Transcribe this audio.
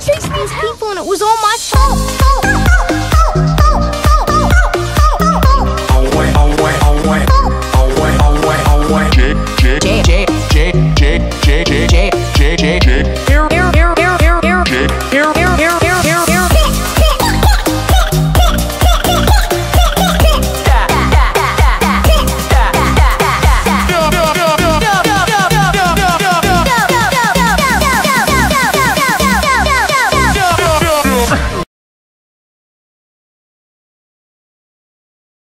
Chase these people and it was all my